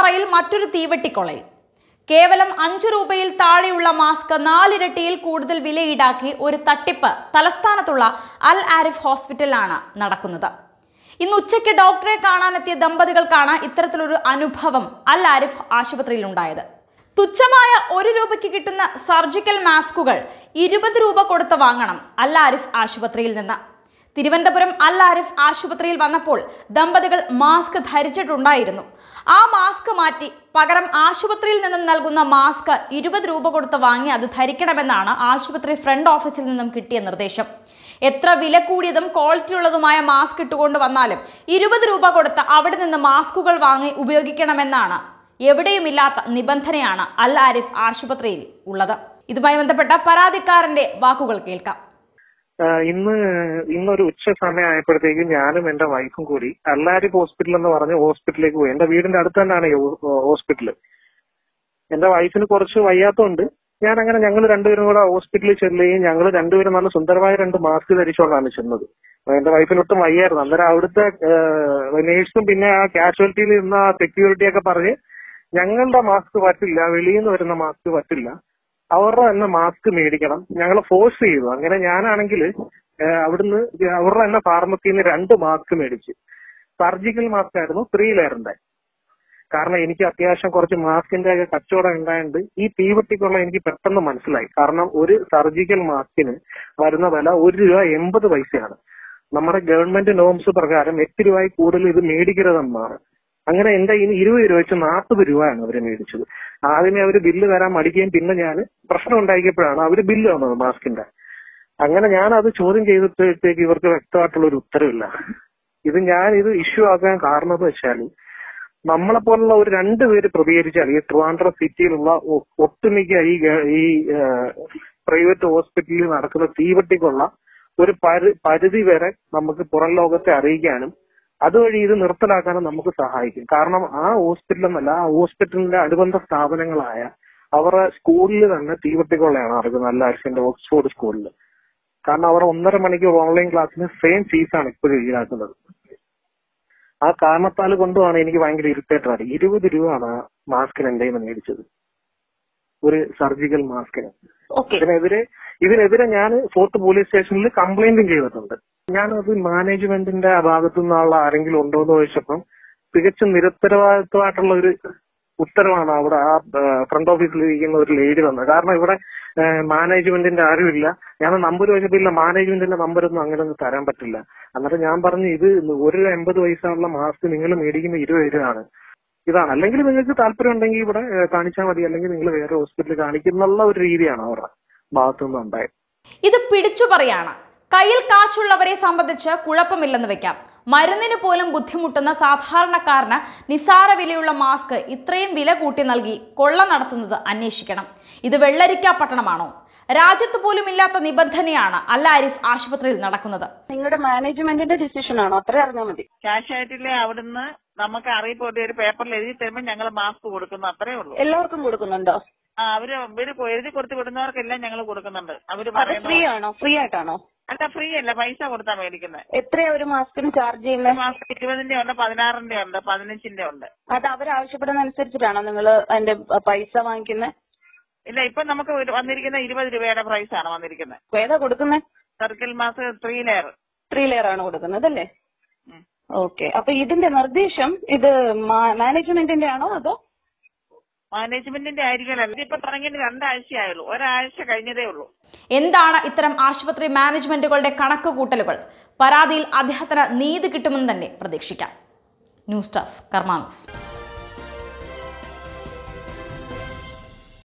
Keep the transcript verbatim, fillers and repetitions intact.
പാറയിൽ മറ്റൊരു തീവെട്ടിക്കൊളയിൽ കേവലം അഞ്ച് രൂപയിൽ താഴെയുള്ള മാസ്ക് നാലിരട്ടിയിൽ കൂടുതൽ വില ഈടാക്കി ഒരു തട്ടിപ്പ് തലസ്ഥാനത്തുള്ള അൽ ആരിഫ് ഹോസ്പിറ്റലിലാണ് നടക്കുന്നത്. ഇന്ന് ഉച്ചയ്ക്ക് ഡോക്ടറെ കാണാനെത്തിയ ദമ്പതികൾക്കാണ് ഇത്തരത്തിലൊരു അനുഭവം അൽ ആരിഫ് ആശുപത്രിയിലുണ്ടായത്. തുച്ഛമായ ഒരു രൂപയ്ക്ക് കിട്ടുന്ന സർജിക്കൽ മാസ്കുകൾ ഇരുപത് രൂപ കൊടുത്ത് വാങ്ങണം അൽ ആരിഫ് ആശുപത്രിയിൽ നിന്ന്. തിരുവനന്തപുരം അൽ ആരിഫ് ആശുപത്രിയിൽ വന്നപ്പോൾ ദമ്പതികൾ മാസ്ക് ധരിച്ചിട്ടുണ്ടായിരുന്നു. ആ മാസ്ക് മാറ്റി പകരം ആശുപത്രിയിൽ നിന്നും നൽകുന്ന മാസ്ക് ഇരുപത് രൂപ കൊടുത്ത് വാങ്ങി അത് ധരിക്കണമെന്നാണ് ആശുപത്രി ഫ്രണ്ട് ഓഫീസിൽ നിന്നും കിട്ടിയ നിർദ്ദേശം. എത്ര വില കൂടിയതും ക്വാളിറ്റിയുള്ളതുമായ മാസ്ക് ഇട്ടുകൊണ്ട് വന്നാലും ഇരുപത് രൂപ കൊടുത്ത് അവിടെ നിന്ന് മാസ്കുകൾ വാങ്ങി ഉപയോഗിക്കണമെന്നാണ് എവിടെയുമില്ലാത്ത നിബന്ധനയാണ് അൽ ആരിഫ് ആശുപത്രിയിൽ ഉള്ളത്. ഇതുമായി ബന്ധപ്പെട്ട പരാതിക്കാരന്റെ വാക്കുകൾ കേൾക്കാം. ഇന്ന് ഇന്നൊരു ഉച്ച സമയമായപ്പോഴത്തേക്കും ഞാനും എന്റെ വൈഫും കൂടി അൽ ആരിഫ് ഹോസ്പിറ്റൽ എന്ന് പറഞ്ഞ ഹോസ്പിറ്റലിലേക്ക് പോയി. എന്റെ വീടിന്റെ അടുത്ത് തന്നെയാണ് ഹോസ്പിറ്റല്. എന്റെ വൈഫിന് കുറച്ച് വയ്യാത്തതുകൊണ്ട് ഞാൻ അങ്ങനെ ഞങ്ങൾ രണ്ടുപേരും കൂടെ ഹോസ്പിറ്റലിൽ ചെല്ലുകയും ഞങ്ങൾ രണ്ടുപേരും നല്ല സുന്ദരമായ രണ്ട് മാസ്ക് ധരിച്ചുകൊണ്ടാണ് ചെന്നത്. എന്റെ വൈഫിനൊട്ടും വയ്യായിരുന്നു. അന്നേരം അവിടുത്തെ നേഴ്സും പിന്നെ ആ കാഷ്വാലിറ്റിയിൽ ഇരുന്ന ആ സെക്യൂരിറ്റിയൊക്കെ പറഞ്ഞ് ഞങ്ങളുടെ മാസ്ക് പറ്റില്ല, വെളിയിൽ നിന്ന് വരുന്ന മാസ്ക് പറ്റില്ല, അവരുടെ തന്നെ മാസ്ക് മേടിക്കണം, ഞങ്ങളെ ഫോഴ്സ് ചെയ്തു. അങ്ങനെ ഞാനാണെങ്കിൽ അവിടുന്ന് അവരുടെ തന്നെ ഫാർമസിയിൽ നിന്ന് രണ്ട് മാസ്ക് മേടിച്ചു. സർജിക്കൽ മാസ്ക് ആയിരുന്നു, ത്രീ ലെയറിന്റെ. കാരണം എനിക്ക് അത്യാവശ്യം കുറച്ച് മാസ്കിന്റെ ഒക്കെ കച്ചവടം ഉണ്ടായത് ഈ തീവെട്ടിക്കുള്ള എനിക്ക് പെട്ടെന്ന് മനസ്സിലായി. കാരണം ഒരു സർജിക്കൽ മാസ്കിന് വരുന്ന വില ഒരു രൂപ എൺപത് പൈസയാണ്. നമ്മുടെ ഗവൺമെന്റ് നോംസ് പ്രകാരം എട്ട് രൂപയിൽ കൂടുതൽ ഇത് മേടിക്കരുതെന്നാണ്. അങ്ങനെ എന്റെ ഇനി ഇരുപത് രൂപ വെച്ച് നാൽപ്പത് രൂപയാണ് അവര് മേടിച്ചത്. ആദ്യമേ അവര് ബില്ല് തരാൻ മടിക്കുകയും പിന്നെ ഞാൻ പ്രശ്നം ഉണ്ടാക്കിയപ്പോഴാണ് അവര് ബില്ല് വന്നത് മാസ്കിന്റെ. അങ്ങനെ ഞാൻ അത് ചോദ്യം ചെയ്തിട്ടേക്ക് ഇവർക്ക് വ്യക്തമായിട്ടുള്ള ഒരു ഉത്തരവില്ല. ഇത് ഞാൻ ഇത് ഇഷ്യൂ ആക്കാൻ കാരണം എന്ന് വെച്ചാൽ നമ്മളെപ്പോലുള്ള ഒരു രണ്ടുപേര് പ്രതികരിച്ചാൽ ഈ ട്രിവാൻഡ്രം സിറ്റിയിലുള്ള ഒട്ടുമിക്ക ഈ ഈ പ്രൈവറ്റ് ഹോസ്പിറ്റലിൽ നടക്കുന്ന തീവെട്ടിക്കുള്ള ഒരു പരിധി വരെ നമുക്ക് പുറം ലോകത്തെ അറിയിക്കാനും അതുവഴി ഇത് നിർത്തലാക്കാനും നമുക്ക് സഹായിക്കും. കാരണം ആ ഹോസ്പിറ്റൽ എന്നല്ല, ആ ഹോസ്പിറ്റലിന്റെ അനുബന്ധ സ്ഥാപനങ്ങളായ അവരുടെ സ്കൂളിൽ തന്നെ തീവെട്ടിക്കൊള്ളയാണ് നടക്കുന്നത്. അൽ ആരിഫിന്റെ ഓക്സ്ഫോർഡ് സ്കൂളിൽ. കാരണം അവർ ഒന്നര മണിക്കൂർ ഓൺലൈൻ ക്ലാസ്സിന് സെയിം ഫീസാണ് ഇപ്പോഴും ഈടാക്കുന്നത്. ആ കാരണത്താൽ കൊണ്ടുമാണ് എനിക്ക് ഭയങ്കര ഇറിറ്റേറ്റഡ് ആയത്. ഇരുപത് രൂപയാണ് ആ മാസ്കിന് എന്റെ കയ്യിൽ നിന്ന് മേടിച്ചത്, ഒരു സർജിക്കൽ മാസ്കിന്. ഇതിനെതിരെ ഇതിനെതിരെ ഞാൻ ഫോർട്ട് പോലീസ് സ്റ്റേഷനിൽ കംപ്ലൈന്റും ചെയ്തിട്ടുണ്ട്. ഞാനത് മാനേജ്മെന്റിന്റെ ഭാഗത്തു നിന്നുള്ള ആരെങ്കിലും ഉണ്ടോ എന്ന് ചോദിച്ചപ്പം തികച്ചും നിരത്തരവാദിത്വമായിട്ടുള്ള ഒരു ഉത്തരവാണ് അവിടെ ആ ഫ്രണ്ട് ഓഫീസിൽ ഇരിക്കുന്ന ഒരു ലേഡി തന്നത്. കാരണം ഇവിടെ മാനേജ്മെന്റിന്റെ ആരുമില്ല. ഞാൻ നമ്പർ ചോദിച്ചപ്പോൾ ഇല്ല, മാനേജ്മെന്റിന്റെ നമ്പരൊന്നും അങ്ങനെ ഒന്നും തരാൻ പറ്റില്ല. അന്നേരം ഞാൻ പറഞ്ഞു ഇത് ഒരു എൺപത് പൈസയുള്ള മാസ്ക് നിങ്ങൾ മേടിക്കുന്ന ഇരുപത് രൂപയാണ്, ഇതാണ്. അല്ലെങ്കിൽ നിങ്ങൾക്ക് താല്പര്യം ഉണ്ടെങ്കിൽ ഇവിടെ കാണിച്ചാൽ മതി, അല്ലെങ്കിൽ നിങ്ങൾ വേറെ ഹോസ്പിറ്റലിൽ കാണിക്കുന്നുള്ള ഒരു രീതിയാണ് അവരുടെ ഭാഗത്തു നിന്നുണ്ടായത്. ഇത് പിടിച്ചു പറയാണ്. കയ്യിൽ കാശുള്ളവരെ സംബന്ധിച്ച് കുഴപ്പമില്ലെന്ന് വെക്കാം. മരുന്നിന് പോലും ബുദ്ധിമുട്ടുന്ന സാധാരണക്കാരന് നിസാര വിലയുള്ള മാസ്ക് ഇത്രയും വില കൂട്ടി നൽകി കൊള്ള നടത്തുന്നത് അന്വേഷിക്കണം. ഇത് വെള്ളരിക്ക പട്ടണമാണോ? രാജ്യത്ത് പോലും ഇല്ലാത്ത നിബന്ധനയാണ് അൽ ആരിഫ് ആശുപത്രിയിൽ നടക്കുന്നത്. നിങ്ങളുടെ മാനേജ്മെന്റിന്റെ ഡിസിഷൻ ആണോ? അത്ര അറിഞ്ഞാൽ മതി. കാഷ്വാലിറ്റിയിലെ അവിടുന്ന് നമുക്ക് അറിയിപ്പോട്ട് ഒരു പേപ്പറിൽ എഴുതി തരുമ്പോൾ ഞങ്ങൾ മാസ്ക് കൊടുക്കുന്നു, അത്രേ ഉള്ളൂ. എല്ലാവർക്കും കൊടുക്കുന്നുണ്ടോ? ആ, അവര് ഇവര് എഴുതി കൊടുത്ത് വിടുന്നവർക്കെല്ലാം ഞങ്ങൾ കൊടുക്കുന്നുണ്ട്. അവര് ഫ്രീ ആണോ? ഫ്രീ ആയിട്ടാണോ? അല്ല, ഫ്രീ അല്ല, പൈസ കൊടുത്താ മേടിക്കുന്നത്. എത്രയാ ഒരു മാസ്കിന് ചാർജ് ചെയ്യുന്നത്? മാസ്ക് ഇരുപതിന്റെ ഉണ്ട്, പതിനാറിന്റെ ഉണ്ട്, പതിനഞ്ചിന്റെ ഉണ്ട്. അത് അവരാവശ്യപ്പെടുന്ന അനുസരിച്ചിട്ടാണോ നിങ്ങൾ അതിന്റെ പൈസ വാങ്ങിക്കുന്നത്? ഇല്ല, ഇപ്പൊ നമുക്ക് വന്നിരിക്കുന്ന ഇരുപത് രൂപയുടെ പ്രൈസ് ആണ് വന്നിരിക്കുന്നത്. ഏതാ കൊടുക്കുന്നത്? Circle mask three layer. Three layer ആണ് കൊടുക്കുന്നത് അല്ലേ? ഓക്കെ. അപ്പൊ ഇതിന്റെ നിർദ്ദേശം ഇത് മാനേജ്മെന്റിന്റെ ആണോ അതോ? മാനേജ്മെന്റിന്റെ ആയിരിക്കും. ഇപ്പൊ തുടങ്ങിയിട്ട് രണ്ടാഴ്ചയായുള്ളൂ, ഒരാഴ്ച കഴിഞ്ഞതേ ഉള്ളൂ. എന്താണ് ഇത്തരം ആശുപത്രി മാനേജ്മെന്റുകളുടെ കണക്ക് കൂട്ടലുകൾ? പരാതിയിൽ അദ്ദേഹത്തിന് നീതി കിട്ടുമെന്ന് തന്നെ പ്രതീക്ഷിക്കാം. News desk Karma news.